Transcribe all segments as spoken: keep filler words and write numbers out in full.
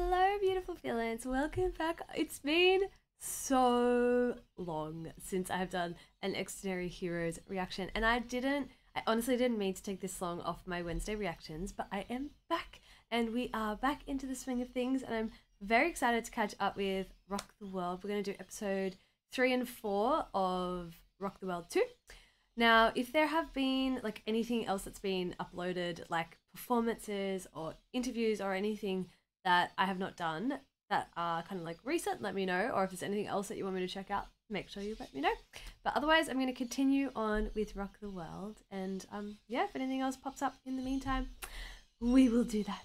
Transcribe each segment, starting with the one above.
Hello, beautiful villains. Welcome back. It's been so long since I've done an Xdinary Heroes reaction, and I didn't, I honestly didn't mean to take this long off my Wednesday reactions, but I am back and we are back into the swing of things, and I'm very excited to catch up with Rock the World. We're going to do episode three and four of Rock the World two. Now, if there have been like anything else that's been uploaded, like performances or interviews or anything that I have not done that are kind of like recent, let me know. Or if there's anything else that you want me to check out, make sure you let me know. But otherwise, I'm going to continue on with Rock the World. And um, yeah, if anything else pops up in the meantime, we will do that.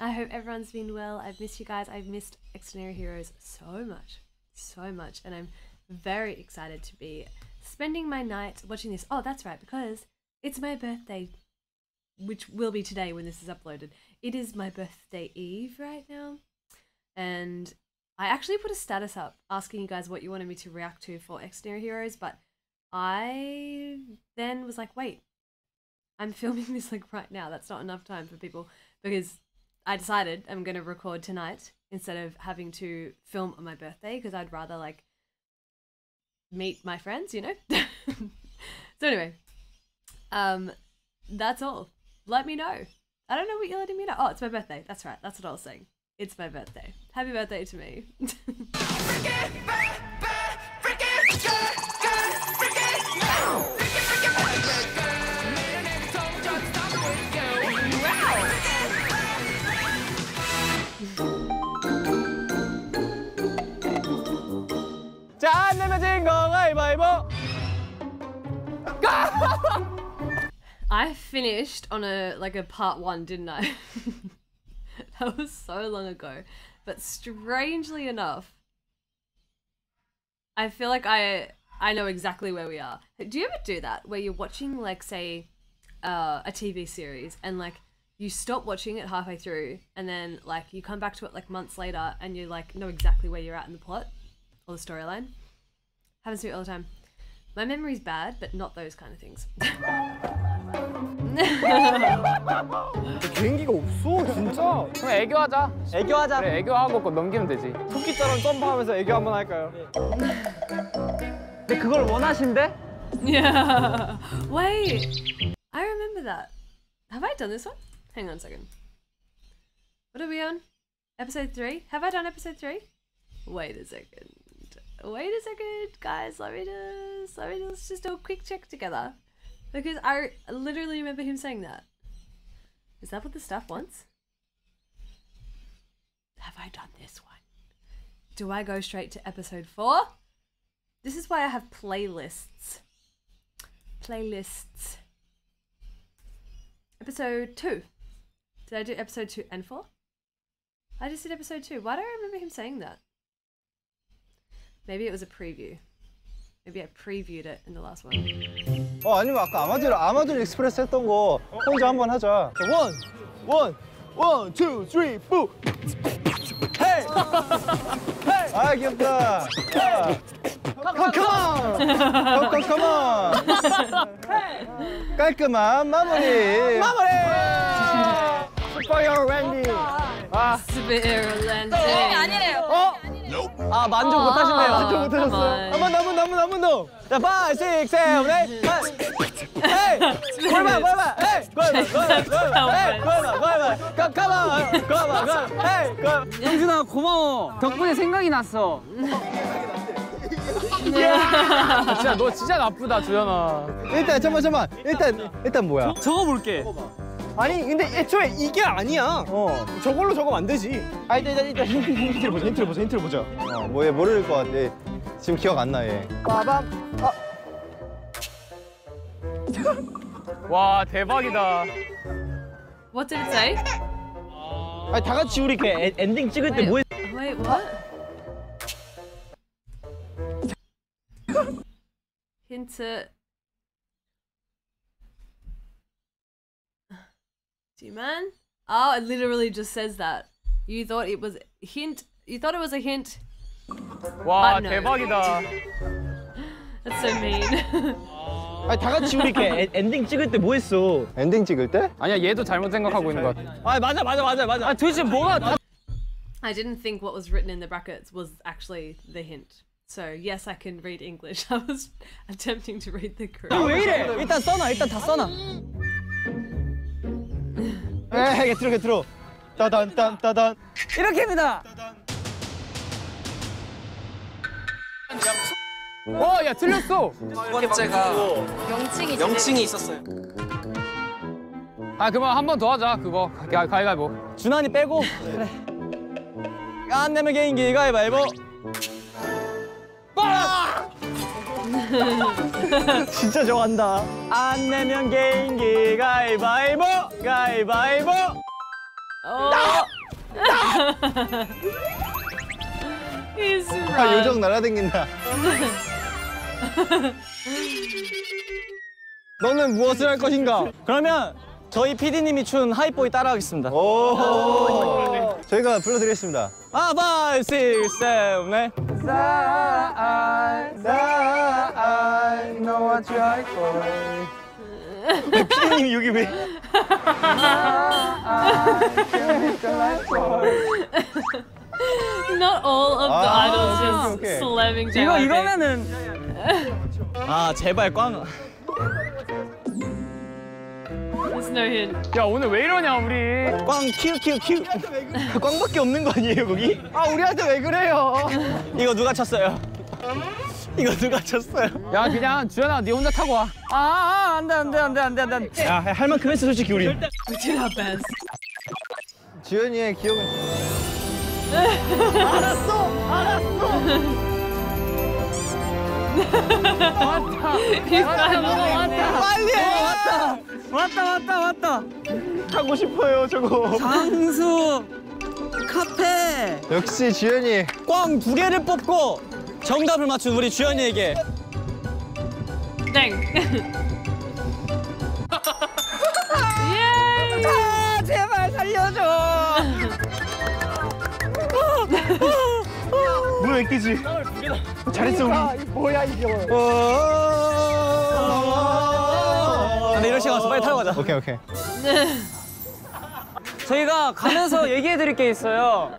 I hope everyone's been well. I've missed you guys. I've missed Xdinary Heroes so much, so much. And I'm very excited to be spending my night watching this. Oh, that's right, because it's my birthday, which will be today when this is uploaded. It is my birthday eve right now. And I actually put a status up asking you guys what you wanted me to react to for Xdinary Heroes, but I then was like, wait, I'm filming this like right now. That's not enough time for people, because I decided I'm going to record tonight instead of having to film on my birthday, because I'd rather like meet my friends, you know? So anyway, um, that's all. Let me know. I don't know what you're letting me know. Oh, it's my birthday. That's right. That's what I was saying. It's my birthday. Happy birthday to me. 자, 안 내면 진 거 가위바위보. I finished on a like a part one, didn't I? That was so long ago, but strangely enough, I feel like I I know exactly where we are. Do you ever do that where you're watching like say uh, a T V series and like you stop watching it halfway through and then like you come back to it like months later and you like know exactly where you're at in the plot or the storyline? Happens to me all the time. My memory's bad, but not those kind of things. 비행기가 없어 진짜. 그럼 애교하자. 애교하자. 그래, 애교하고 그거 넘기면 되지. 토끼처럼 점프하면서 애교 한번 할까요? 근데 그걸 원하신대? Yeah. Wait. I remember that. Have I done this one? Hang on a second. What are we on? Episode three? Have I done episode three? Wait a second. Wait a second, guys. Let me just let me let's just do a quick check together. Because I literally remember him saying that. Is that what the staff wants? Have I done this one? Do I go straight to episode four? This is why I have playlists. Playlists. Episode two. Did I do episode two and four? I just did episode two. Why do I remember him saying that? Maybe it was a preview. Maybe I previewed it in the last one. 어 아니면 아까 아마존 아마존 익스프레스 했던 거 혼자 한번 하자. 원, 원, 원, 투, 쓰리, 포. 헤이, 헤이. 아 귀엽다. 컴컴 컴컴 컴컴. 깔끔한 마무리. 마무리. 스파이어 랜디. 아 스파이어 랜디. 아니래요. 어? 아 만족 못 하시네요. 만족 못 하셨어요. 한번 더, 한번 더, 한번 더. 자, 오, 육, 칠, 팔. 에이, 골마, 골마, 에이, 골마, 골마, 에이, 골마, 골마. 가, 가마, 가마, 가. 에이, 가. 영준아 고마워. 덕분에 생각이 났어. 진짜 너 진짜 나쁘다, 주연아. 일단 잠만, 잠만. 일단 일단 뭐야? 적어 볼게. 아니 근데 애초에 이게 아니야. 어. 저걸로 적으면 안 되지. 아 일단 일단 힌트를 보자. 힌트를 보자. 힌트를 보자. 어, 뭐 얘 모를 것 같아. 얘 지금 기억 안 나 얘. 빠밤. 아. 와 대박이다. What did it say? 아니 다 같이 우리 그 엔, 엔딩 찍을 때 뭐. Wait what? 힌트. Man, oh, it literally just says that. You thought it was a hint. You thought it was a hint. Wow, no. 대박이다. That's so mean. 아니 다 같이 우리 이렇게 엔딩 찍을 때 뭐 했어? 엔딩 찍을 때? 아니야, 얘도 잘못 생각하고 있는 것 같아. 아 맞아, 맞아, 맞아, 맞아. 아 도대체 뭐가? I didn't think what was written in the brackets was actually the hint. So yes, I can read English. I was attempting to read the Korean. 왜 이래? 일단 써놔. 일단 다 써놔. 에이, get through, get through. 따단, 따단, 따단. 이렇게입니다. 와, 야, 틀렸어. 두 번째가 명칭이 명칭이 있었어요. 아, 그만 한 번 더 하자. 그거 가위바위보. 준환이 빼고. 그래. 안 내면 개인기 가위바위보. 빠! 진짜 좋아한다. 안 내면 개인기 가위바위보. 가위바위보. 어. 아, 요정 날아댕긴다. 너는 무엇을 할 것인가? 그러면 저희 피디님이 춘 하이보이 따라하겠습니다. 오, 오 저희가 불러드리겠습니다. 아, five, six, seven, eight. I know what you are for. 피디님이 여기 왜? Not all of the 아, idols just okay. slamming down. 이거 이거면은 아 제발 꽝. There's no hint. 야 오늘 왜 이러냐 우리. 꽝 키우 키우 키우. 꽝밖에 없는 거 아니에요 거기? 아 우리한테 왜 그래요? 이거 누가 쳤어요? 이거 누가 쳤어요? 야 그냥 주연아 네 혼자 타고 와. 아 안돼 안돼 안돼 안돼 안돼. 야 할 만큼 했어 솔직히 우리. We did our best. 주연이의 기억은. 알았어! 알았어! 왔다! 왔다! 빨리 해! 왔다! 왔다! 왔다! 왔다! 하고 싶어요, 저거! 장수! 카페! 역시 주연이! 꽝 두 개를 뽑고 정답을 맞춘 우리 주연이에게! 땡! 예! 아, 제발 살려줘! 뭐야 이끼지? 잘했어 우리. 뭐야 이게 뭐야. 근데 이럴 시간 없어. 빨리 타러 가자. 오케이 오케이. 저희가 가면서 얘기해드릴 게 있어요.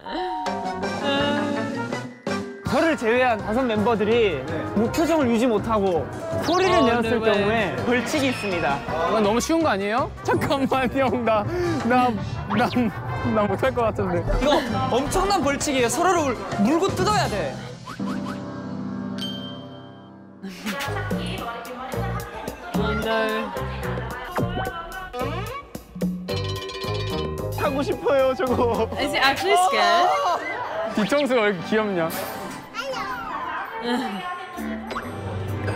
저를 제외한 다섯 멤버들이 무표정을 유지 못하고 소리를 내었을 경우에 벌칙이 있습니다. 이건 너무 쉬운 거 아니에요? 잠깐만 형 나 나 나. 나 못할 것 같은데. 이거 엄청난 벌칙이에요. 서로를 물고 뜯어야 돼. 타고 싶어요, 저거. Is it actually scared? 뒤청수가 왜 이렇게 귀엽냐?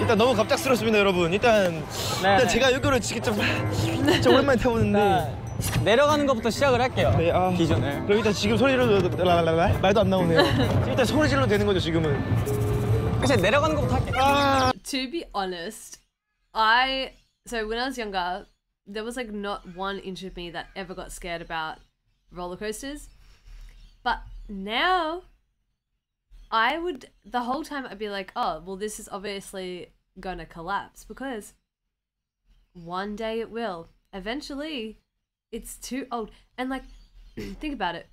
일단 너무 갑작스럽습니다, 여러분. 일단, 네, 일단 네. 제가 여기로 직접 좀 오랜만에 타보는데. 네. 내려가는 것부터 시작을 할게요. 네, 아, 기존에. 그럼 일단 지금 소리로 말도 안 나오네요. 일단 소리 질러 되는 거죠 지금은. 그래서 내려가는 것부터 할게요. 아. To be honest, I so when I was younger, there was like not one inch of me that ever got scared about roller coasters. But now, I would the whole time I'd be like, oh, well, this is obviously gonna collapse because one day it will. Eventually. It's too old. And like, think about it.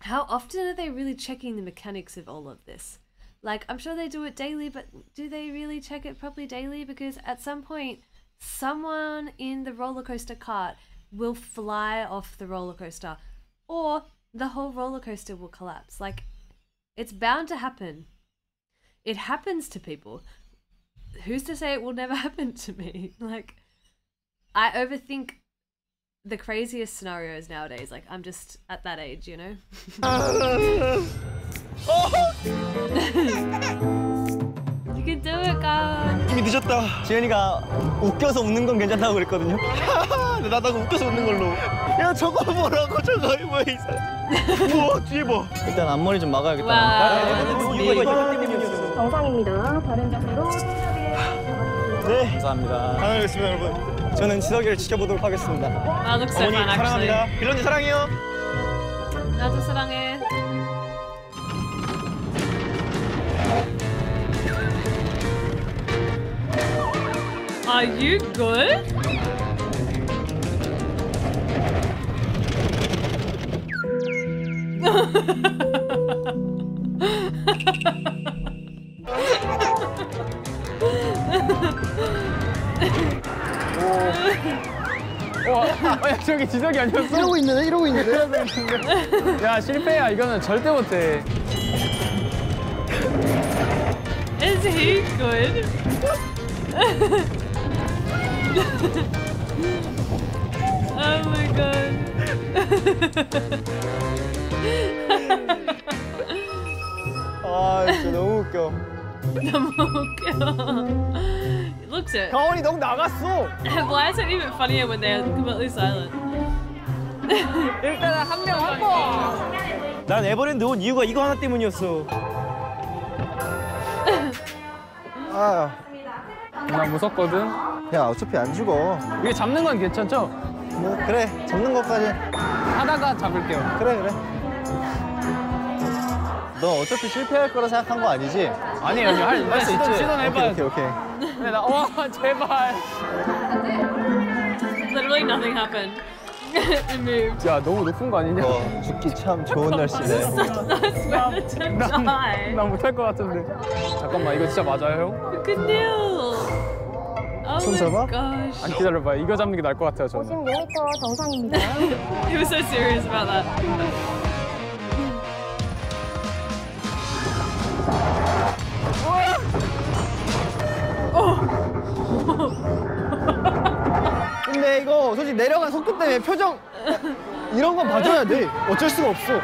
How often are they really checking the mechanics of all of this? Like, I'm sure they do it daily, but do they really check it properly daily? Because at some point, someone in the roller coaster cart will fly off the roller coaster or the whole roller coaster will collapse. Like, it's bound to happen. It happens to people. Who's to say it will never happen to me? Like, I overthink the craziest scenarios nowadays. Like, I'm just at that age, you know? You can do it, Gaon. 이미 늦었다. 지현이가 웃겨서 웃는 건 괜찮다고 그랬거든요. 근데 나도 웃겨서 웃는 걸로. 야, 저거 뭐라고, 저거 뭐야, 이 사람. 우와, 뒤에 봐. 일단 앞머리 좀 막아야겠다. 이거 정상입니다. 바른 자세로 지석이를. 네. 감사합니다. 다녀오겠습니다, 여러분. 저는 지석이를 지켜보도록 하겠습니다. 아, 어머니 사랑합니다. 빌런이 사랑해요. 나도 사랑해. Are you good? 어, 야, 저기 지적이 아니었어? 이러고 있는데? 이러고 있는데? 야, 실패야. 이거는 절대 못해. Is he good? Oh my god. 아, 진짜 너무 웃겨. 너무 웃겨. Looks it. 가온이 너무 나갔어. Why is it even funnier when they're completely silent? 일단은 한 명 확보. 난 에버랜드 온 이유가 이거 하나 때문이었어. 아, 나 무섭거든. 야, 어차피 안 죽어. 이게 잡는 건 괜찮죠? 뭐 그래, 잡는 것까지. 하다가 잡을게요. 그래 그래. 너 어차피 실패할 거라 생각한 거 아니지? 아니에요, 할 수 있지. 시도해봐. 오케이 오케이. 근데 나, 와, 제발. Literally nothing happened. It moved. 야, 너무 높은 거 아니냐? 어, 죽기 참 좋은 날씨네. 난 못할 것 같은데. 잠깐만, 이거 진짜 맞아요? Good news. 손 잡아? 안 기다려봐. 이거 잡는 게 나을 것 같아요, 저는. 오십육 미터 정상입니다. He was so serious about that. 근데 이거 솔직히 내려간 속도 때문에 표정 이런 건 봐줘야 돼. 어쩔 수가 없어.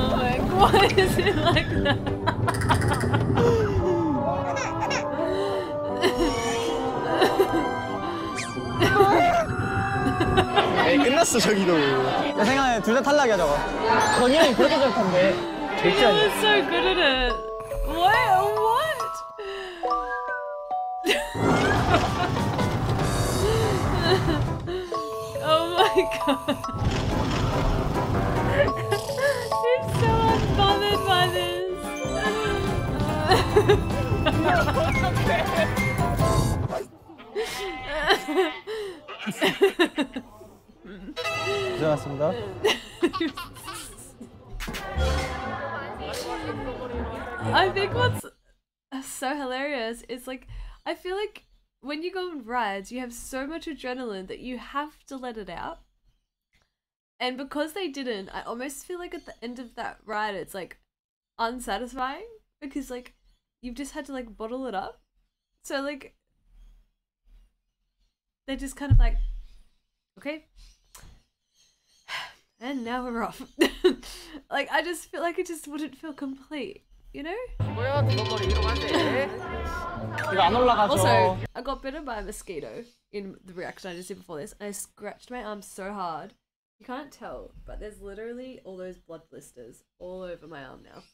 Why is it like that? 에이, 끝났어 저기도. 내 생각에 둘 다 탈락이야 저거. 건이 형이 그렇게 잘 탄대. He was so good at it. What? Oh my god. He's so unbothered by this. 고생하셨습니다. I think what's so hilarious is like, I feel like when you go on rides, you have so much adrenaline that you have to let it out. And because they didn't, I almost feel like at the end of that ride, it's like unsatisfying because like you've just had to like bottle it up. So like they're just kind of like, okay, and now we're off. Like I just feel like it just wouldn't feel complete. You know? Also, I got bitten by a mosquito in the reaction I just did before this, and I scratched my arm so hard. You can't tell, but there's literally all those blood blisters all over my arm now.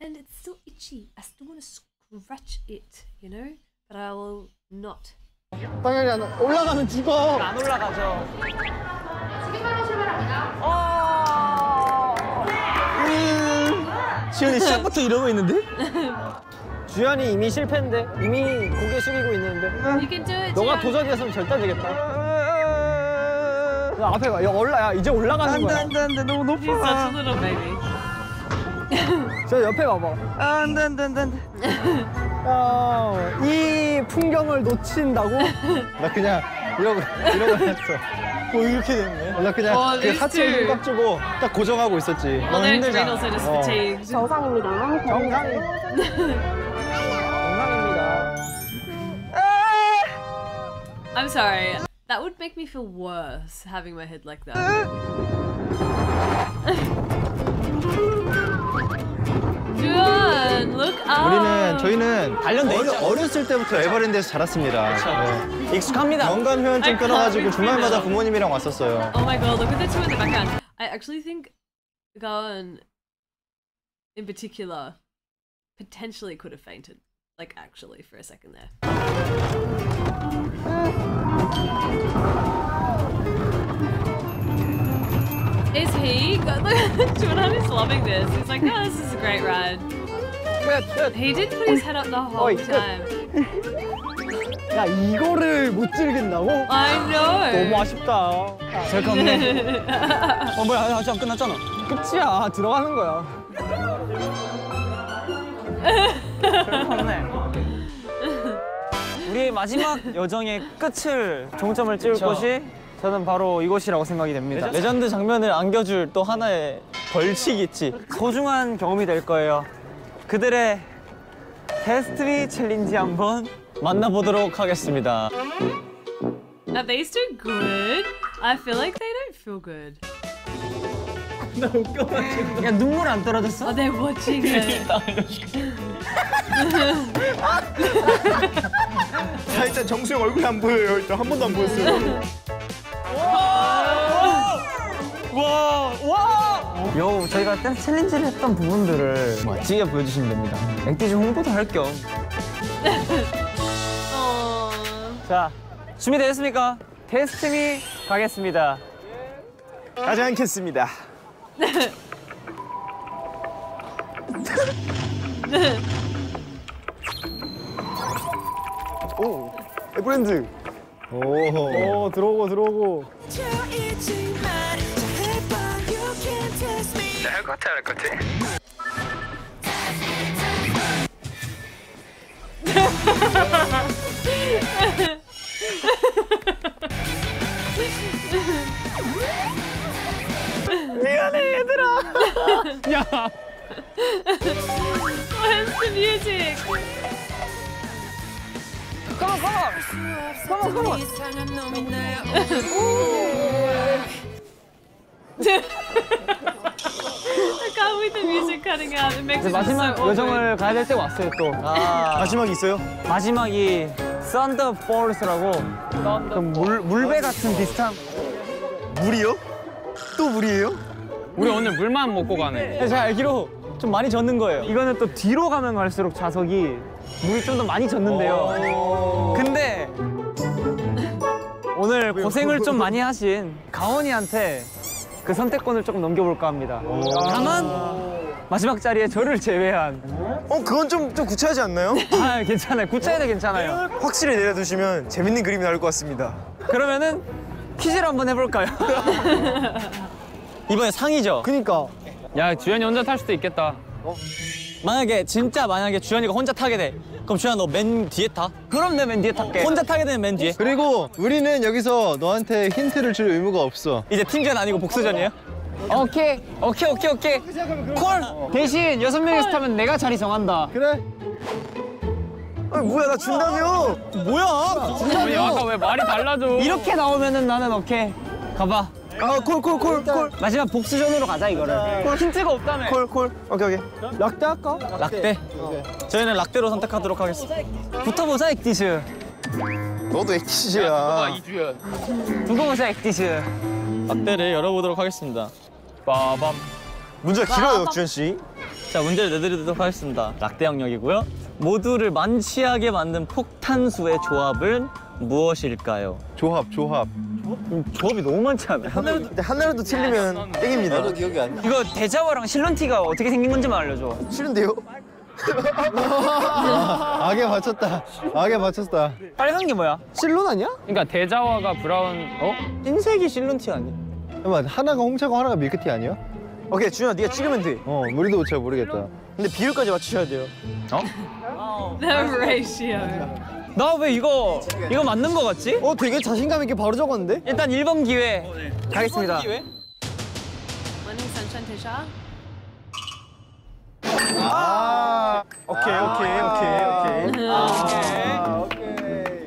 And it's still itchy. I still want to scratch it, you know? But I will not. 당연히 안 올라가면 죽어. 안 올라가죠. 지금 바로 출발합니다. 지현이 시작부터 이러고 있는데? 주현이 이미 실패인데? 이미 고개 숙이고 있는데? 응. 너가 도전이었으면 절대 안 되겠다. 야, 앞에 가. 야, 올라, 야, 이제 올라가는 안 거야. 안 돼, 안 돼, 안 돼. 너무 높아. 저 옆에 봐봐. 안 돼, 안 돼, 안 돼. 야, 이 풍경을 놓친다고? 나 그냥 이러고, 이러고 했어. 뭐 이렇게 됐네. 나 그냥 어, 그 하체를 꽉 주고 딱 고정하고 있었지. 어, 너무 힘들잖아. 어. 정상입니다. 정상. 정상. 정상입니다. I'm sorry. That would make me feel worse having my head like that. Juyeon, look up. 우리는 저희는 어려, 어렸을 때부터 에버랜드에서 자랐습니다. 네. 익숙합니다. 연간 회원증 끊어가지고 주말마다 부모님이랑 왔었어요. Oh my god, look at the two in the background. I actually think Gaon, in particular, potentially could have fainted. Like actually, for a second there. Is he? Juyeon is loving this. He's like, oh, this is a great ride. He did put his head up the whole time. 야, 이거를 못 즐긴다고? 아니요. 너무 아쉽다. 잠깐만. 어, 뭐야, 아직 안 끝났잖아. 끝이야, 들어가는 거야. 없네. 우리의 마지막 여정의 끝을, 종점을 찍을 그쵸. 곳이 저는 바로 이곳이라고 생각이 됩니다. 레전드, 레전드 장면을 안겨줄 또 하나의 벌칙이 있지. 소중한 경험이 될 거예요. 그들의 데스티니 챌린지 한번 만나보도록 하겠습니다. Are these two good? I feel like they don't feel good. 나 웃겨가지고. 야, 눈물 안 떨어졌어? Oh, they're watching it. 나 알려줄게. 자, 일단 정수 형 얼굴이 안 보여요. 일단 한 번도 안 보였어요. 와! 와! 여우, 저희가 댄스 챌린지를 했던 부분들을 멋지게 보여주시면 됩니다. 액티즈 홍보도 할 겸. 어... 자, 준비되셨습니까? 데스티니 가겠습니다. 가지 않겠습니다. 오, 에브랜드. 오, 오, 들어오고 들어오고. 할 것 같아, 할 것 같아. 미안해, 얘들아. 야. Where's the music? Come on, come on. Come on, come on. I can't with the music cutting out. It makes me so awkward. 마지막 여정을 가야 될 때가 왔어요, 또. 아, 마지막이 있어요? 마지막이 썬더폴스라고 물, 물배 같은 비슷한. 물이요? 또 물이에요? 우리 오늘 물만 먹고 가네. 제가 알기로 좀 많이 젖는 거예요. 이거는 또 뒤로 가면 갈수록 좌석이 물이 좀 더 많이 젖는데요. 근데 오늘 고생을 좀 많이 하신 가온이한테 그 선택권을 조금 넘겨볼까 합니다. 다만 마지막 자리에 저를 제외한. 어, 그건 좀, 좀 구차하지 않나요? 아, 괜찮아요. 구차해도 괜찮아요. 확실히 내려두시면 재밌는 그림이 나올 것 같습니다. 그러면은 퀴즈를 한번 해볼까요? 이번에 상이죠? 그니까. 야, 주연이 혼자 탈 수도 있겠다. 어? 만약에, 진짜 만약에 주연이가 혼자 타게 돼. 그럼 주연아, 너 맨 뒤에 타? 그럼 내 맨 뒤에 탈게. 혼자 타게 되면 맨 뒤에. 그리고 우리는 여기서 너한테 힌트를 줄 의무가 없어. 이제 팀전 아니고 복수전이에요? 오케이, 오케이, 오케이, 오케이. 콜! 어. 대신 여섯 명이서 타면 내가 자리 정한다. 그래. 아니, 뭐야, 나 준다며. 뭐야? 준다며. 아까 왜 말이 달라져. 이렇게 나오면은 나는 오케이. 가봐. 아, 콜, 콜, 콜, 콜. 마지막 복수전으로 가자, 이거를. 콜, 힌트가 없다며. 콜, 콜. 오케이, 오케이. 락대 할까? 락대. 어. 저희는 락대로 선택하도록 하겠습니다. 붙어보자, 액티즈. 너도 액티즈야. 아, 이주연. 두고 보자, 액티즈. 락대를 열어보도록 하겠습니다. 빠밤. 문제가 길어요, 주연 씨. 자, 문제를 내드리도록 하겠습니다. 락대 영역이고요. 모두를 만취하게 만든 폭탄수의 조합은 무엇일까요? 조합, 조합. 조합이 너무 많지 않아요? 하나라도, 하나라도 틀리면 땡입니다. 나도 기억이 안 나. 이거 대자와랑 실론티가 어떻게 생긴 건지만 알려줘. 싫은데요? 악에 맞췄다. 악에 맞췄다. 빨간 게 뭐야? 실론 아니야? 그러니까 대자와가 브라운, 어? 흰색이 실론티 아니야? 잠깐만, 하나가 홍차고 하나가 밀크티 아니야? 오케이, 주현아, 네가 찍으면 돼. 어, 우리도 잘 모르겠다. 근데 비율까지 맞추셔야 돼요. 어? The ratio. 나 왜 이거, 이거 맞는 거 같지? 어, 되게 자신감 있게 바로 적었는데? 일단 일 번 기회 어, 네. 가겠습니다. 일 번 기회? 아, 오케이, 오케이, 오케이, 오케이. 아, 오케이.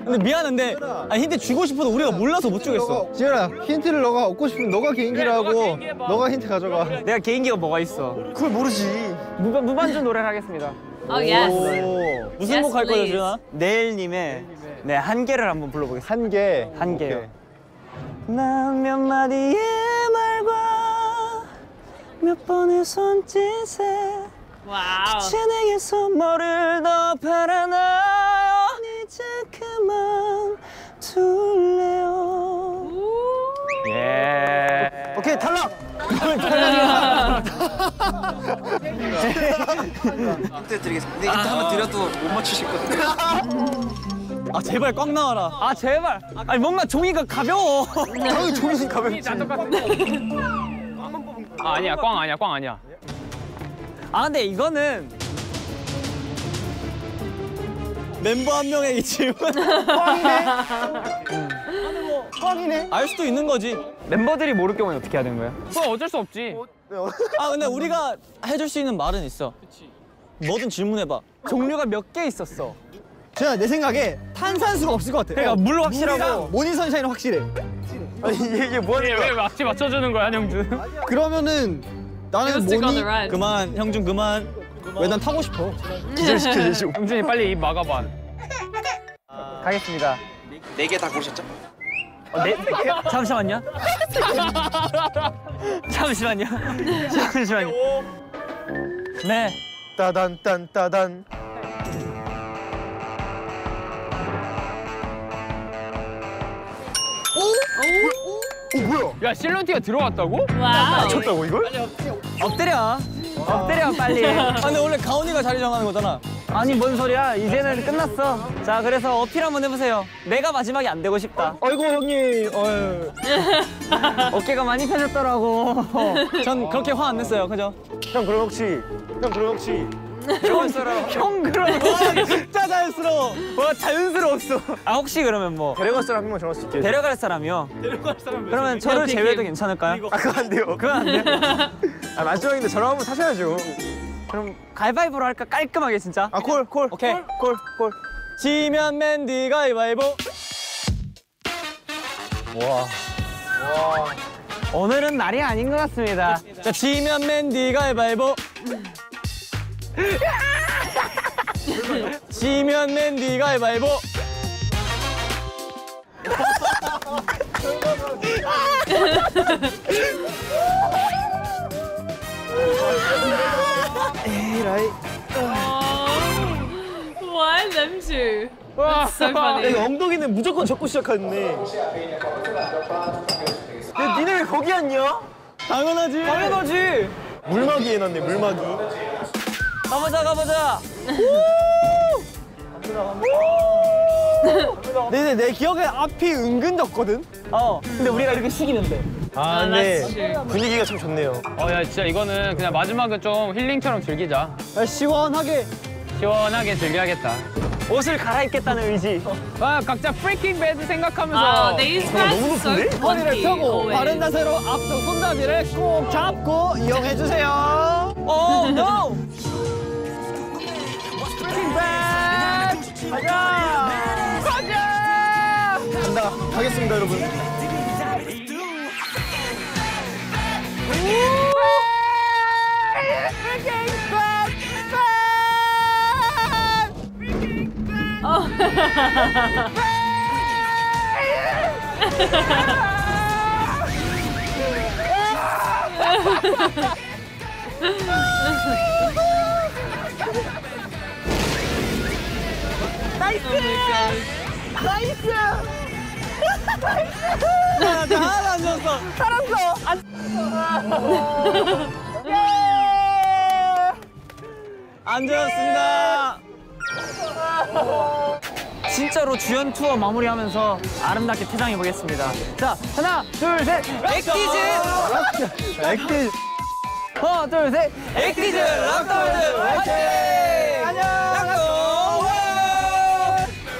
근데 미안한데, 아니, 힌트 주고 싶어도 우리가 몰라서 못 주겠어. 지현아, 힌트를 너가 얻고 싶으면 너가 개인기를 하고, 그래, 너가, 너가 힌트 가져가. 내가 개인기가 뭐가 있어? 그걸 모르지. 무반, 무반주 노래를 하겠습니다. Oh, yes. 오, 무슨 yes, 곡 할 거죠, 주연아? 네일님의 네, 한 개를 한번 불러보겠습니다. 한 개? 한 개요. 난 몇 마디의 말과 몇 번의 손짓에 같이 내게 선물을 더 바라나요. 이제 그만 둘래요. 예. 오케이, 탈락! 힌트 드리겠습니다. 근데 힌트 한번 드려도 못 맞추실 것 같아요. 아 제발 꽉 나와라. 아 제발. 아니 뭔가 종이가 가벼워. 당연히 종이는 가볍지. 아 아니야 꽝 아니야 꽝 아니야. 아 근데 이거는 멤버 한 명에게 질문. 꽝이네? 아니 뭐 꽝이네? 알 수도 있는 거지. 멤버들이 모를 경우는 어떻게 해야 되는 거야? 그건 어쩔 수 없지. 아 근데 우리가 해줄 수 있는 말은 있어. 뭐든 질문해봐. 종류가 몇 개 있었어? 제가 내 생각에 탄산수가 없을 것 같아. 그러니까 물 확실하고 모닝 선샤인은 확실해. 아니 이게, 이게 뭐 하는 거야? 왜 맞지 맞춰주는 거야 형준? 그러면은 나는 모닝 그만 형준 그만. 왜 난 타고 싶어? 기절시켜 주시고. 형준이 빨리 입 막아봐. 아... 가겠습니다. 네 개 다 고르셨죠? 어, 네? 잠시만요. 잠시만요. 잠시만요. 네. 따단 딴 따단. 오? 오? 오 뭐야? 야 실론티가 들어왔다고? 와. 맞췄다고 이걸? 엎드려. 엎드려 빨리. 아 근데 원래 가온이가 자리 정하는 거잖아. 아니 뭔 소리야? 이제는 끝났어. 자 그래서 어필 한번 해보세요. 내가 마지막이 안 되고 싶다. 아이고 형님. 어휴. 어깨가 많이 펴졌더라고. 전 그렇게 화 안 냈어요. 그죠? 형 그럼 혹시 형 그럼 혹시 자연스러워. 형 그럼 와 진짜 자연스러워. 와 자연스러웠어. 아 혹시 그러면 뭐 데려갈 사람 한 명 정할 수 있게. 데려갈 사람이요? 데려갈 사람 몇 그러면 저를 제외해도 괜찮을까요? 아 그건 안 돼요. 그건 안 돼요. 아 마지막인데 저랑 한번 사셔야죠. 그럼 가위바위보로 할까? 깔끔하게 진짜. 아 콜 콜. 오케이 콜 콜. 지면 맨디 가위바위보. 와. 와. 오늘은 날이 아닌 것 같습니다. 그렇습니다. 자 지면 맨디 가위바위보. 지면 맨디 가위바위보. 에라이. Why them two? That's so funny. 엉덩이는 무조건 접고 시작하는데. 근데 니네 왜 거기 앉냐? 당연하지. 당연하지. 물막이 해놨네 물막이. 가보자 가보자. 근데 내 기억에 앞이 은근 덥거든. 어. 근데 우리가 이렇게 시기는데. 아, 네. 분위기가 참 좋네요. 어, 야, 진짜 이거는 그냥 마지막은 좀 힐링처럼 즐기자. 야, 시원하게. 시원하게 즐겨야겠다. 옷을 갈아입겠다는 의지. 아, 각자 프리킹 배드 생각하면서. 아, 너무 높은데? 허리를 펴고 바른 자세로 앞쪽 손잡이를 꼭 잡고 이용해 주세요. 오, 노! 프리킹 배드! 가자! 가자! 간다. 가겠습니다, 여러분. 나이스! 나이스! 나이스! 나 하나도 안 줬어! 살았어! 안 좋았습니다! 진짜로 주연 투어 마무리하면서 아름답게 퇴장해 보겠습니다. 자 하나 둘 셋 엑티즈 엑티즈 하나 둘 셋 엑티즈 락 더 월드 화이팅! 안녕 락 더 월드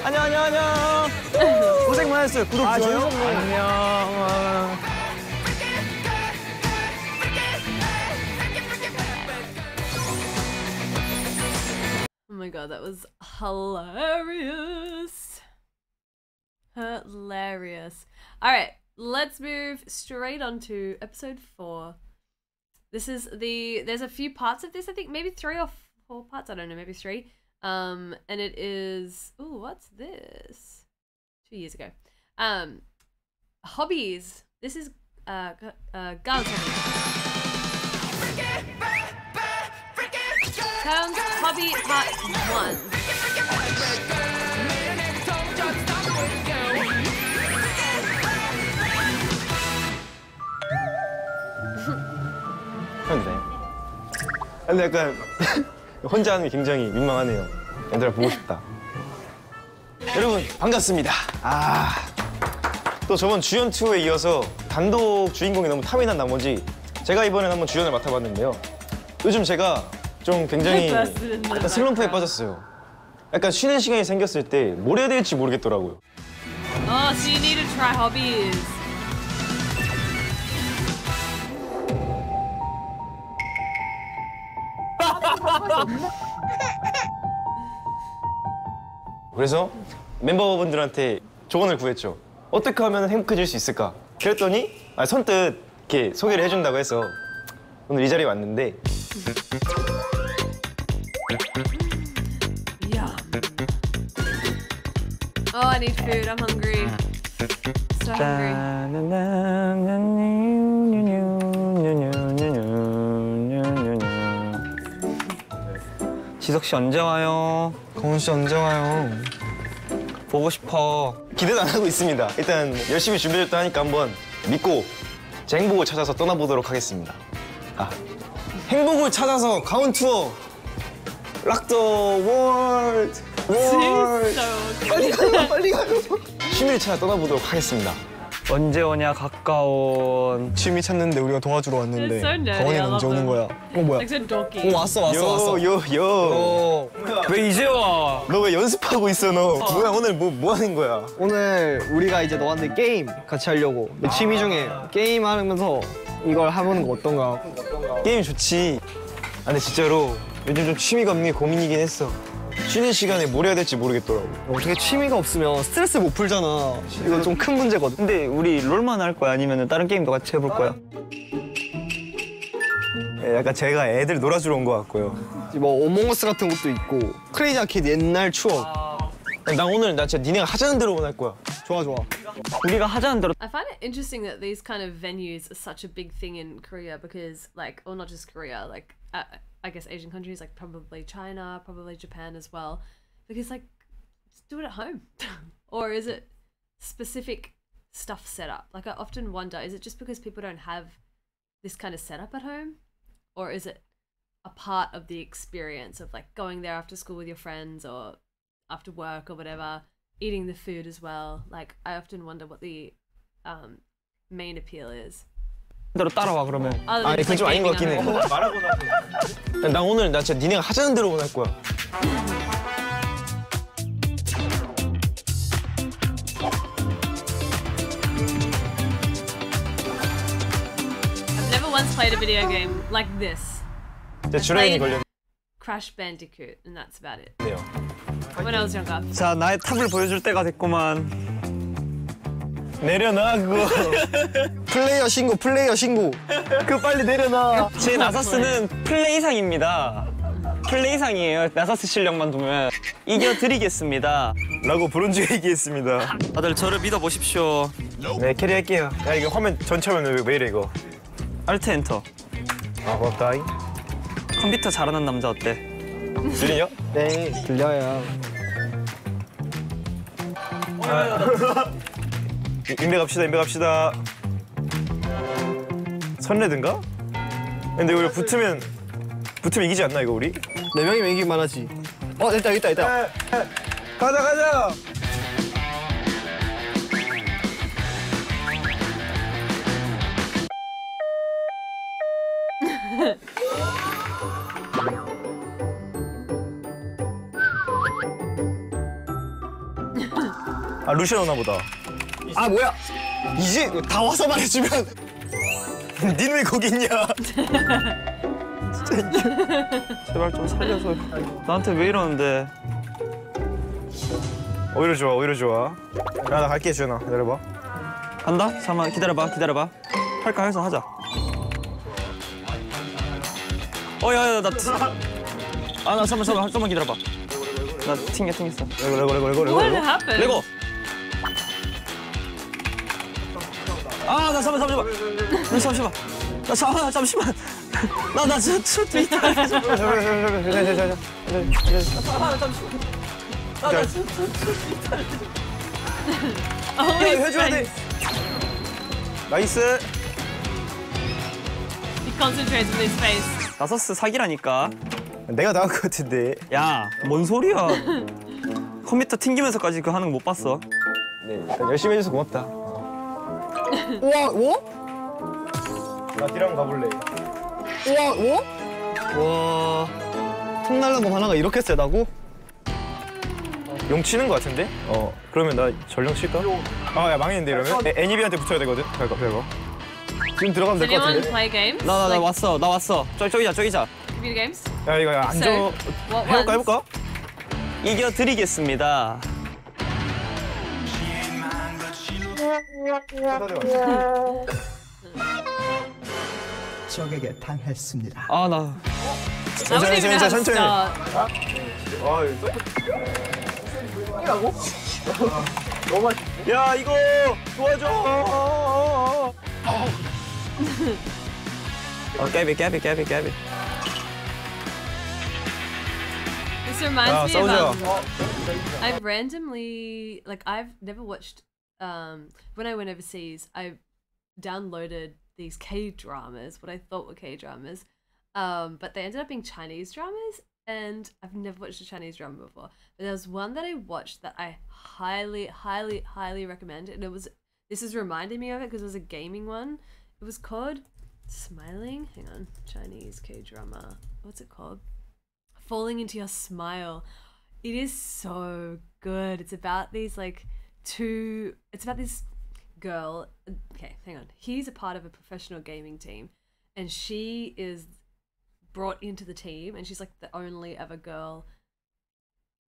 안녕 안녕 안녕 고생 많았어요. 구독 좋아요 안녕. Oh my god, that was hilarious. Hilarious. All right, let's move straight on to episode four. This is the, there's a few parts of this, I think maybe three or four parts. I don't know, maybe three. Um, and it is, ooh, what's this? Two years ago. Um, hobbies. This is uh, uh, Gaon. Gaon's hobby part one. 편집장님. 근데 약간 혼자 하는 게 굉장히 민망하네요. 얘들아 보고 싶다. 여러분 반갑습니다. 아, 또 저번 주연 투에 이어서 단독 주인공이 너무 탐이 난 나머지 제가 이번엔 한번 주연을 맡아봤는데요. 요즘 제가 좀 굉장히 약간 슬럼프에 빠졌어요. 약간 쉬는 시간이 생겼을 때 뭘 해야 될지 모르겠더라고요. Oh, so you need to try hobbies. 그래서 멤버분들한테 조언을 구했죠. 어떻게 하면 행복해질 수 있을까? 그랬더니 아, 선뜻 이렇게 소개를 해준다고 해서 오늘 이 자리에 왔는데 Oh, I need food. I'm hungry. So hungry. 지석 씨 언제 와요? 가온 씨 언제 와요? 보고 싶어. 기대도 안 하고 있습니다. 일단 열심히 준비했다 하니까 한번 믿고 제 행복을 찾아서 떠나보도록 하겠습니다. 아, 행복을 찾아서 가온 투어 Rock the World. 빨리 가요, 빨리 가요. 취미를 찾아 떠나보도록 하겠습니다. 언제 오냐, 가까운. 취미 찾는데 우리가 도와주러 왔는데 가온이 언제 오는 거야? 어, 뭐야? 어, 왔어, 왔어, 왔어. 요, 요. 왜 이제 와? 너 왜 연습하고 있어, 너? 뭐야, 오늘 뭐, 뭐 하는 거야? 오늘 우리가 이제 너한테 게임 같이 하려고. 취미 중에 게임 하면서 이걸 해보는 거 어떤가? 게임 좋지. 아, 근데 진짜로 요즘 좀 취미가 없는 게 고민이긴 했어. 쉬는 시간에 뭘 해야 될지 모르겠더라고. 어떻게 취미가 없으면 스트레스 못 풀잖아. 이거 좀 큰 문제거든. 근데 우리 롤만 할 거야? 아니면 다른 게임도 같이 해볼 거야? 약간 제가 애들 놀아주러 온 것 같고요. 뭐 어몽어스 같은 것도 있고 크레이지 아케이드 옛날 추억. 난 오늘 나 진짜 니네가 하자는 대로만 할 거야. 좋아 좋아. 우리가 하자는 대로. I find it interesting that these kind of venues are such a big thing in Korea because like, or not just Korea, like. Uh, I guess Asian countries, like probably China, probably Japan as well, because like just do it at home. Or is it specific stuff set up? Like I often wonder, is it just because people don't have this kind of setup at home, or is it a part of the experience of like going there after school with your friends or after work or whatever, eating the food as well? Like I often wonder what the um, main appeal is. 대로 따라와 그러면. 아, 아니 그건 좀 아닌 것 같긴 해. 말하고 나서. 나 오늘 나 진짜 니네가 하자는 대로만 할 거야. I've never once played a video game like this. 주라인이 걸려. Crash Bandicoot and that's about it. 네요. When I was younger. 자 나의 탑을 보여줄 때가 됐구만. 내려놔 그거. 플레이어 신고, 플레이어 신고. 그 빨리 내려놔. 제 나사스는 플레이상입니다. 플레이상이에요. 나사스 실력만 보면 이겨드리겠습니다. 라고 브론즈에 얘기했습니다. 다들 저를 믿어보십시오. 네, 캐리할게요. 야, 이거 화면 전체 화면 왜, 왜 이래 이거. 알트 엔터. 아, 고맙다잉. 컴퓨터 잘하는 남자 어때? 들리냐? 네, 들려요. 아, 인베 갑시다, 인베 갑시다. 선레든가? 근데 우리 붙으면 붙으면 이기지 않나 이거 우리? 네 명이면 이기기만 하지. 어 됐다, 됐다, 됐다. 가자, 가자. 아 루시안 오나 보다. 아 뭐야? 이제 다 와서 말해주면 니는 왜 거기 있냐? 진짜 제발 좀 살려줘. 나한테 왜 이러는데? 오히려 좋아, 오히려 좋아. 야, 나 갈게 주연아, 기다려봐. 간다? 잠깐만 기다려봐, 기다려봐. 할까 해서 하자. 어, 야, 야, 나 아, 나 잠깐만, 잠깐만, 잠깐만 기다려봐. 나 튕겨, 튕겼어. 레고, 레고, 레고, 레고, 레고. 레고. 아, 나 잠시만, 잠시만. 잠시만. 나 잠시만, 잠시만. 나, 나 진짜 투트 있다. 잠시만, 잠시만, 잠시만. 아, 잠시만. 나, 나 진짜 투트 있다. 아, 이거 해줘야 돼. 나이스. He concentrates on his face. 나서스 사기라니까. 내가 나올 것 같은데. 야, 뭔 소리야. 컴퓨터 튕기면서까지 그 하는 거 못 봤어. 네, 일단 열심히 해줘서 고맙다. 우와, 오? 나 뒤랑 가볼래. 우와, 오? 와, 통 날린 거 하나가 이렇게 세다고? 용 치는 거 같은데? 어, 그러면 나 전령 칠까? 아, 야 망했는데 이러면? 애, 애니비한테 붙여야 되거든? 별거, 별거. 지금 들어가면 될 것 같은데? 나, 나, 나 왔어, 나 왔어. 저기, 저기자, 저기자. 야, 이거 야, 앉아. 해볼까, 해볼까? 이겨드리겠습니다. 적에게 당했습니다. 아, 나... 천천히, 천천히, 천천히. 야, 이거 도와줘. 깨비, 깨비, 깨비, 깨비. This reminds me about... I've randomly... Like, I've never watched... Um, when I went overseas, I downloaded these K-dramas, what I thought were K-dramas, um, but they ended up being Chinese dramas, and I've never watched a Chinese drama before. But there was one that I watched that I highly, highly, highly recommend, and it was, this is reminding me of it because it was a gaming one. It was called Smiling, hang on, Chinese K-drama, what's it called? Falling Into Your Smile. It is so good. It's about these like two, it's about this girl, okay, hang on, he's a part of a professional gaming team and she is brought into the team and she's like the only ever girl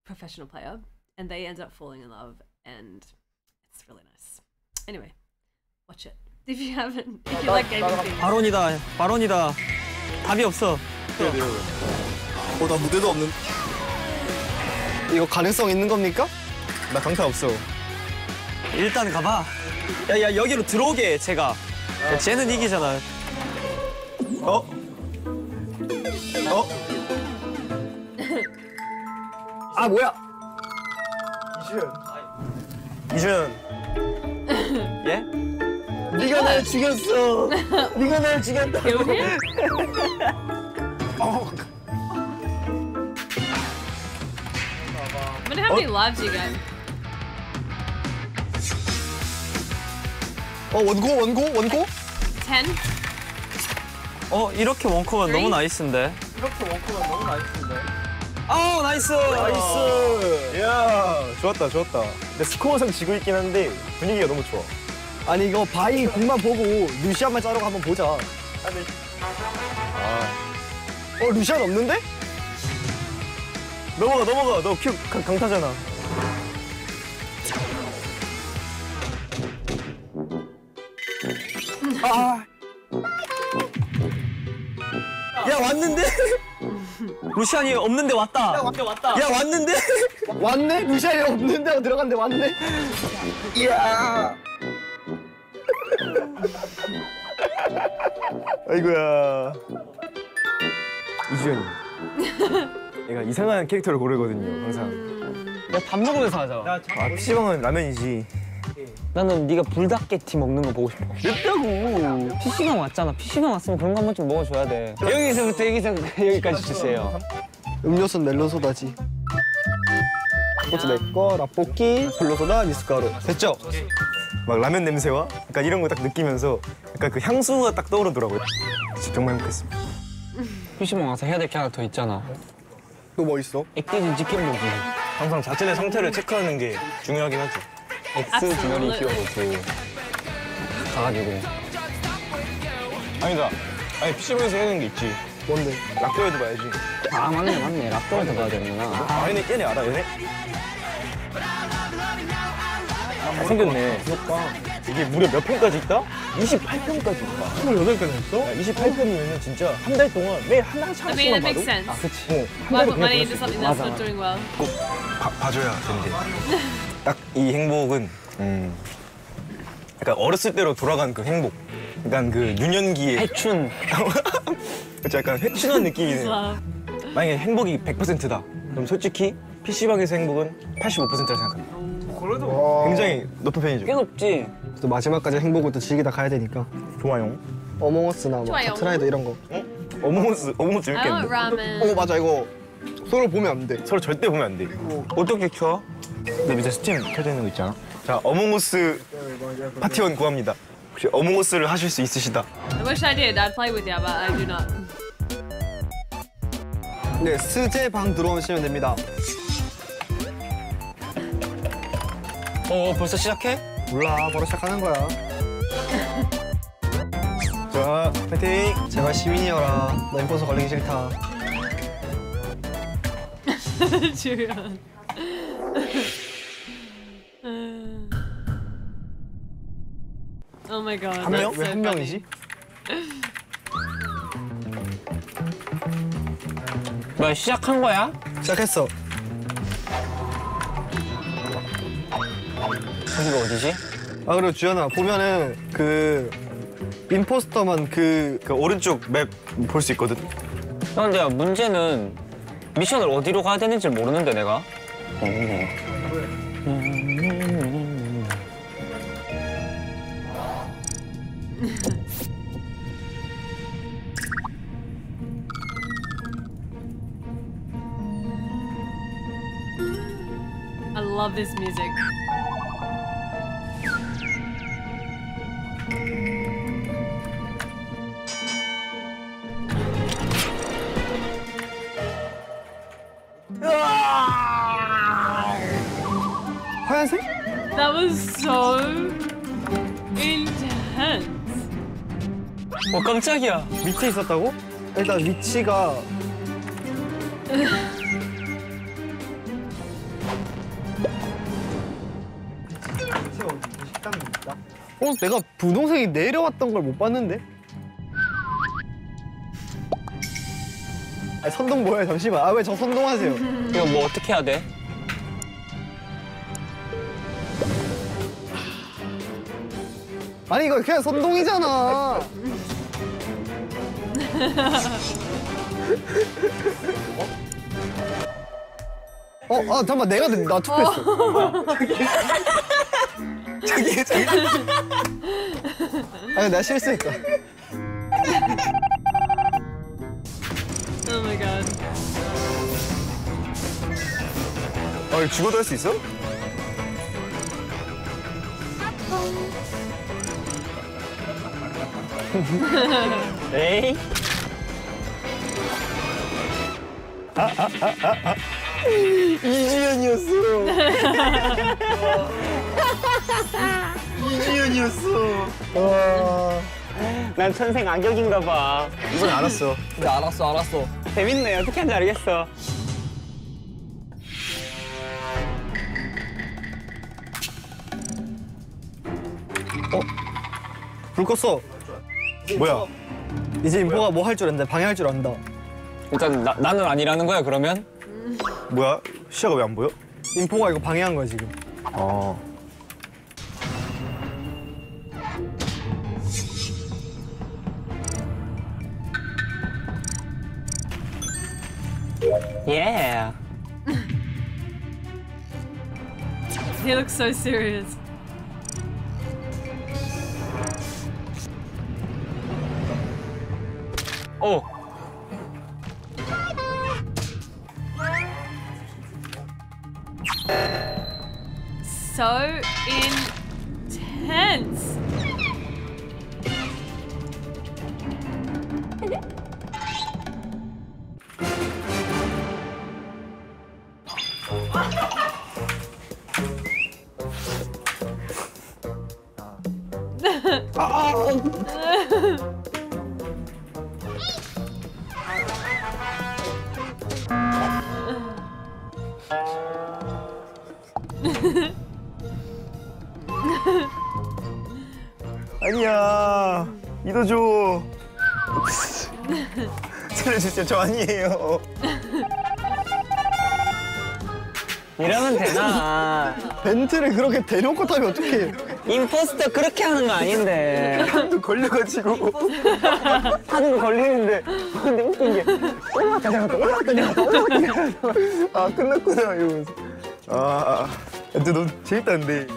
professional player and they end up falling in love and it's really nice. Anyway, watch it if you haven't, if you like gaming things. 바론이다, 바론이다. 답이 없어. 어, 나 무대도 없는. 이거 가능성 있는 겁니까? 나 강타 없어. 일단 가봐. 야, 야, 여기로 들어오게, 제가. 야, 쟤는 이기잖아. 어? 어? 아, 뭐야? 이준. 이준. 예? 네가 날 죽였어. 네가 날 죽였다고. 어. I wonder how many lives you got. 어, 원고, 원고, 원고? 텐. 어, 이렇게 원코면 너무 나이스인데. 이렇게 원코면 너무 나이스인데. 아우, 나이스! 나이스! 이야, 좋았다, 좋았다. 근데 스코어상 지고 있긴 한데 분위기가 너무 좋아. 아니, 이거 바이 공만 보고 루시안만 짜라고 한번 보자. 아니. 아. 어, 루시안 없는데? 넘어가, 넘어가. 너 큐 강타잖아. 아. 야, 왔는데? 루시안이 없는데 왔다. 야, 왔다, 왔다. 야, 왔는데? 왔네? 루시안이 없는데 하고 들어갔는데 왔네? 이야. 아이고야. 이주연이. 얘가 이상한 캐릭터를 고르거든요, 항상. 야, 밥 먹으면서 하자. 아, 피시방은 라면이지. 나는 네가 불닭게티 먹는 거 보고 싶어. 맵다고. 피시방 왔잖아. 피시방 왔으면 그런 거 한 번쯤 먹어줘야 돼. 여기서부터 여기서부터 여기까지 주세요. 음료수는 멜론소다지. 포츠 내꺼, 라볶이, 블루소다, 미숫가루. 됐죠? 막 라면 냄새와 약간 이런 거 딱 느끼면서 약간 그 향수가 딱 떠오르더라고요. 정말 행복했습니다. 피시방 와서 해야 될 게 하나 더 있잖아. 또 뭐 있어? 엑티즈 치킨 먹기. 항상 자신의 상태를 체크하는 게 중요하긴 하죠. 엑스디너리 히어로즈 가가지고. 아니다. 아니, 피시방에서 해야 되는 게 있지. 뭔데? 락더에도 봐야지. 아, 맞네, 맞네. 락더에도 봐야 되는구나. 아, 얘네, 얘네 알아, 얘네? 잘 생겼네. 그러니까. 이게 무려 몇 편까지 있다? 이십팔 편까지 있다. 스물여덟 편까지 있어? 야, 이십팔 편이면 진짜 한 달 동안 매일 하나씩만 봐도? 아, 그치. 어, 한 달도 그냥 보냈을 때. 맞아. 꼭 봐, 봐줘야 되는데. 딱 이 행복은 음, 약간 어렸을 때로 돌아간 그 행복. 약간 그 유년기에 회춘. 그치, 약간 회춘한 느낌이네. 만약에 행복이 백 퍼센트다. 그럼 솔직히 피시방에서 행복은 팔십오 퍼센트라 생각합니다. 그래도 굉장히 높은 편이죠. 꽤 높지. 또 마지막까지 행복을 또 즐기다 가야 되니까. 좋아요. 어몽어스나 뭐 카트라이더 이런 거. 응? 어몽어스, 어몽어스 재밌겠는데? 어, 맞아, 이거 서로 보면 안 돼. 서로 절대 보면 안 돼. 어떻게 켜? 너 밑에 스팀 켜져 있는 거 있잖아. 자, 어몽어스 파티원 구합니다. 혹시 어몽어스를 하실 수 있으시다? I wish I did. I'd play with you, but I do not. 네, 스제 방 들어오시면 됩니다. 어, 벌써 시작해? 몰라, 바로 시작하는 거야. 자, 파이팅! 제발 시민이어라. 나 인포서 걸리기 싫다. 주연. Oh my god. 한 명? 왜 한 명이지? 뭐야, 시작한 거야? 시작했어. 여기가 어디지? 아, 그리고 주연아, 보면은 그 임포스터만 그, 그 오른쪽 맵 볼 수 있거든. 아, 근데 문제는 미션을 어디로 가야 되는지 모르는데, 내가. I love this music. That was so intense. 어, 깜짝이야. 밑에 있었다고? 일단 위치가 식당입니다. 어, 내가 분홍색이 내려왔던 걸 못 봤는데? 아, 선동 뭐야? 잠시만. 아, 왜 저 선동하세요? 이거 뭐 어떻게 해야 돼? 아니, 이거 그냥 선동이잖아. 어? 아, 잠깐만, 내가 나 투표했어. 어. 자기, 자기. 아니, 나 실수했다. Oh my god. 아, 죽어도 할 수 있어? 에이? 아, 아, 아, 아, 아. 이주연이었어. 이주연이었어. 와. 난 천생 악역인가 봐. 이건 알았어. 근데 알았어, 알았어. 재밌네. 어떻게 하는지 알겠어. 어? 불 껐어. 뭐야? 이제 인포가 뭐 할 줄 안다. 방해할 줄 안다. 일단 나, 나는 아니라는 거야, 그러면? 음. 뭐야? 시야가 왜 안 보여? 인포가 이거 방해한 거야, 지금. 어. Yeah. He looks so serious. 오! So intense! 아니야, 믿어줘. 살려주세요, 저 아니에요. 이러면 되나? 벤트를 그렇게 대놓고 타면 어떡해. 임포스터 그렇게 하는 거 아닌데. 한도 걸려가지고. 한도 걸리는데. 근데 웃긴 게 올라갔다 내려갔다 올라갔다 내려갔다 올라갔다 내려갔다. 아, 끝났구나 이러면서. 아, 근데 너무 재밌다는데.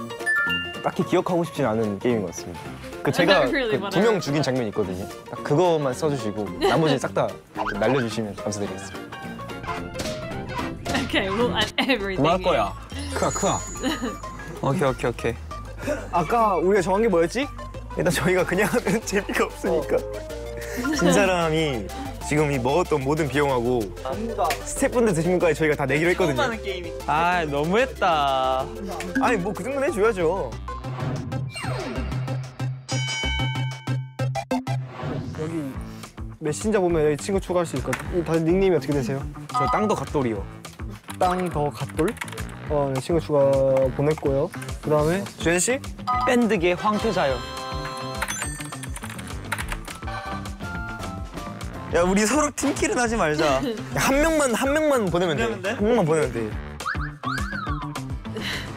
딱히 기억하고 싶진 않은 게임인 것 같습니다. 그 제가 그 두 명 죽인 장면이 있거든요. 딱 그것만 써주시고 나머지 싹 다 날려주시면 감사드리겠습니다. Okay, we'll add everything. 뭐 할 거야? 크아 크아. 오케이 오케이 오케이. 아까 우리가 정한 게 뭐였지? 일단 저희가 그냥 하면 재미가 없으니까. 어. 진 사람이 지금 이 먹었던 모든 비용하고 스태프분들 드신 것까지 저희가 다 내기로 했거든요. 아 너무했다. 아니 뭐 그 정도는 해줘야죠. 여기 메신저 보면 여기 친구 추가할 수 있거든. 다들 닉네임이 어떻게 되세요? 저 땅더 갓돌이요. 땅더 갓돌? 어, 네, 친구 추가 보냈고요. 그 다음에 주현 씨? 밴드계 황태자요. 야, 우리 서로 팀킬은 하지 말자. 한 명만, 한 명만 보내면 돼. 돼? 한 명만 보내면 돼.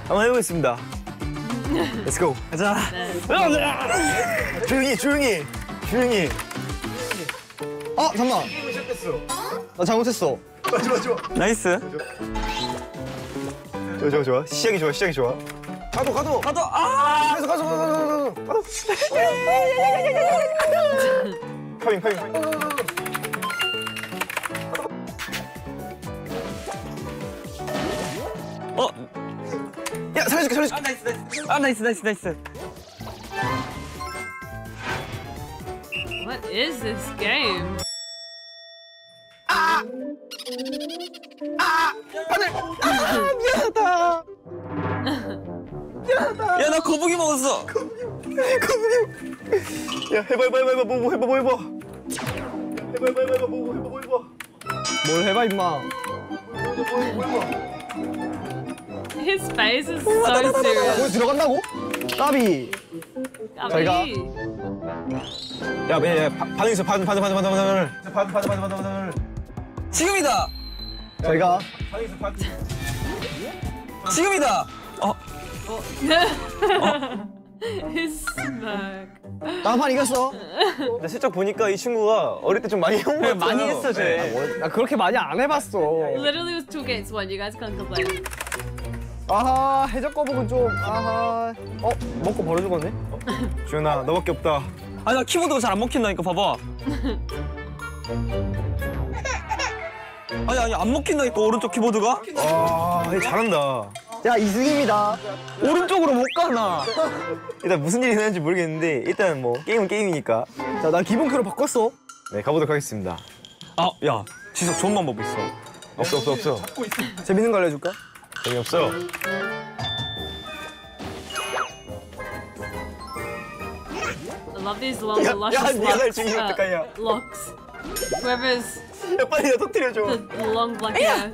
한번 해보겠습니다. Let's go. 가자. 네. 조용히, 조용히. 조용히. 아, 잠깐만. 나 잘못했어. 좋아, 좋아, 좋아. 나이스. 좋아, 좋아, 좋아. 시작이 좋아, 시작이 좋아. 가도, 가도. 가도, 아! 가서, 가서, 가서, 가서. 가도. 파밍, 파밍, 파밍. 어? 야, 살려줄게, 살려줄게. 아, 나이스, 나이스. 아, 나이스, 나이스, 나이스. What is this game? 아! 아! 하늘! 아! 미안하다! 미안하다! 야, 나 거북이 먹었어! 거북이! 거북이! 야, 해봐, 해봐, 해봐, 해봐, 뭐, 뭐, 해봐, 뭐, 해봐! 해봐, 해봐, 해봐, 뭐, 뭐, 해봐, 뭐, 해봐! 뭘 해봐, 임마! 뭐, 해봐, 뭐, 해봐! His face is so serious. 거기 들어간다고? 까비! 까비! 야, 야, 야, 반응했어, 반응, 반응, 반응, 반응, 반응! 반응, 반응, 반응, 반응, 반응! 지금이다! 저희가 지금이다! 어? 어? 어? 나만 이겼어! 나 실적 보니까 이 친구가 어릴 때 좀 많이 해온 거 같아요. 많이 했어, 쟤. 나 아, 그렇게 많이 안 해봤어. Literally was two games one. You guys can't complain. 아하, 해적 거북은 좀 아하. 어? 먹고 버려 죽었네? 어? 주연아, 너밖에 없다. 아니, 나 키보드가 잘 안 먹힌다니까, 봐봐. 아니, 아니, 안 먹힌다니까, 오른쪽 키보드가? 아, 잘한다. 야, 이승입니다. 오른쪽으로 못 가나. 일단 무슨 일이 일어났는지 모르겠는데, 일단 뭐, 게임은 게임이니까. 자, 난 기본키로 바꿨어. 네, 가보도록 하겠습니다. 아, 야, 지석 좋은 방법 있어. 없어, 없어, 없어. 재밌는 거 알려줄까? 재미없어. I love these long, luscious locks. Uh, locks. Whoever's. 야, 빨리 나 터뜨려줘. long black hair.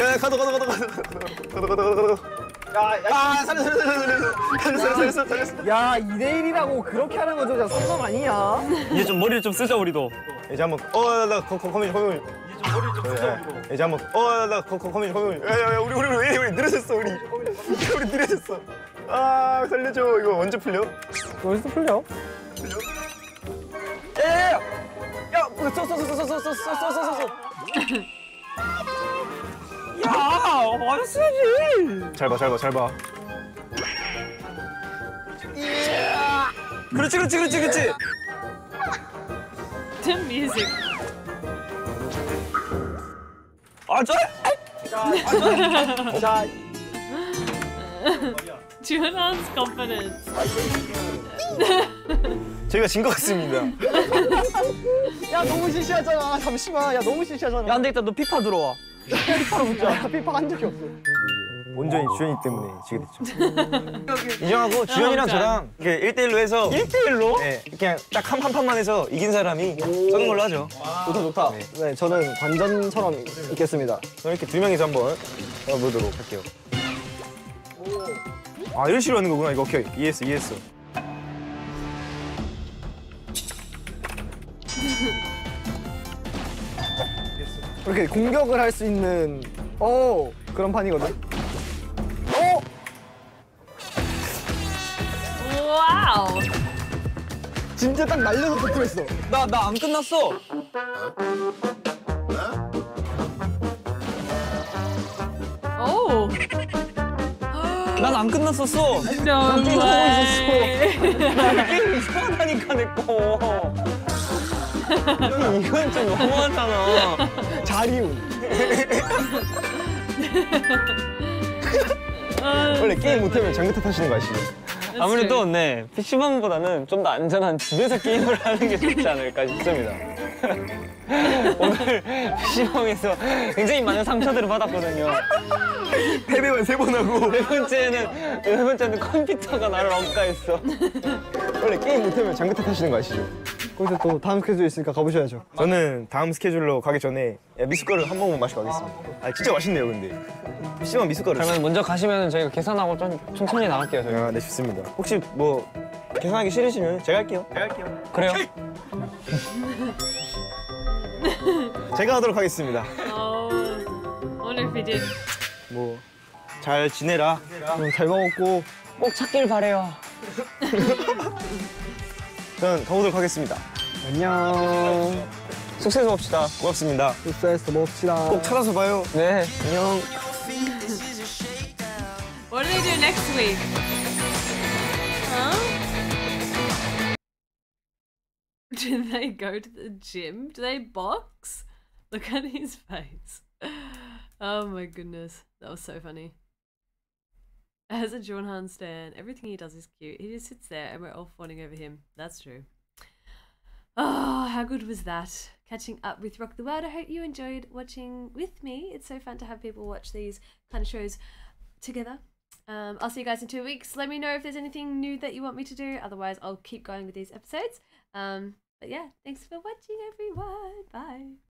야, 야, 가도, 가도, 가도, 가도, 가도, 가도, 가도, 가도. 야, 야, 살려, 살려, 살려, 살려, 살려, 살려, 살려. 야, 이 대 일이라고 그렇게 하는 거 진짜 성범 아니야? 이제 좀 머리를 좀 쓰자, 우리도. 이제 한번, 어, 나 거미, 거미, 거미. 이제 좀 머리를 좀 쓰자, 우리도. 이제 한번, 어, 나 거미, 거미, 거미. 야, 야, 야, 우리, 우리, 우리, 우리 늘어졌어, 우리. 우리 늘어졌어. 아, 살려줘. 이거 언제 풀려? 언제 풀려? 풀려? 예! 야, 쏘쏘쏘쏘쏘쏘쏘쏘쏘쏘. 야, 맞으시지. 잘 봐, 잘 봐, 잘 봐. 그렇지, 그렇지, 그렇지, 그렇지. The music. 아, 저. 자, 자. Juyeon's confidence. 저희가 진 것 같습니다. 야, 너무 시시하잖아. 잠시만. 야, 너무 시시하잖아. 야, 안 되겠다. 너 피파 들어와. 피파로 붙자. 피파 한 적이 없어. 온전히 주현이 때문에 지게 됐죠. 인정하고 주현이랑 저랑 이렇게 일 대 일로 해서 일 대 일로? 네, 그냥 딱 한 판 판만 해서 이긴 사람이 쏘는 걸로 하죠. 좋다, 좋다. 네. 네, 저는 관전처럼 있겠습니다. 저는 이렇게 두 명이서 한번 해보도록 할게요. 아, 이런 식으로 하는 거구나. 이거 오케이. 이해했어, 이해했어. 이렇게 공격을 할 수 있는 오, 그런 판이거든. 오! 와우! 진짜 딱 날려서 터뜨렸어. 나, 나 안 끝났어. 오! 난 안 끝났었어. 난 뛰고 있었어. 게임이 이상하다니까, 내 거. 이건 좀 너무하잖아. 자리움. 원래 게임 못하면 장기 탓하시는 거 아시죠? 아무래도 네, 피시방보다는 좀 더 안전한 집에서 게임을 하는 게 좋지 않을까 싶습니다. 오늘 피시방에서 굉장히 많은 상처들을 받았거든요. 패배만 세 번 하고 네 번째는, 네 번째는 컴퓨터가 나를 억까했어. 원래 게임 못하면 장기 탓하시는 거 아시죠? 거기서 또 다음 스케줄 있으니까 가보셔야죠. 저는 다음 스케줄로 가기 전에 미숫가루 한 번만 마시고 가겠습니다. 아 진짜 맛있네요, 근데. 심한 미숫가루. 그러면 먼저 가시면 저희가 계산하고 좀 천천히 나갈게요, 저희. 아, 네, 좋습니다. 혹시 뭐 계산하기 싫으시면 제가 할게요. 제가 할게요. 그래요? 제가 하도록 하겠습니다. 어, 오늘 비진. 뭐 잘 지내라. 잘 먹었고 꼭 찾길 바래요. 저는 가보도록 하겠습니다. 안녕. 숙소에서 봅시다. 고맙습니다. 숙소에서 봅시다. 꼭 찾아서 봐요. 네. 안녕. What do we do next week? Huh? Did they go to the gym? Do they box? Look at his face. Oh my goodness. That was so funny. As a Jihoon stan, everything he does is cute. He just sits there and we're all fawning over him. That's true. Oh, how good was that? Catching up with Rock the World. I hope you enjoyed watching with me. It's so fun to have people watch these kind of shows together. Um, I'll see you guys in two weeks. Let me know if there's anything new that you want me to do. Otherwise, I'll keep going with these episodes. Um, but yeah, thanks for watching, everyone. Bye.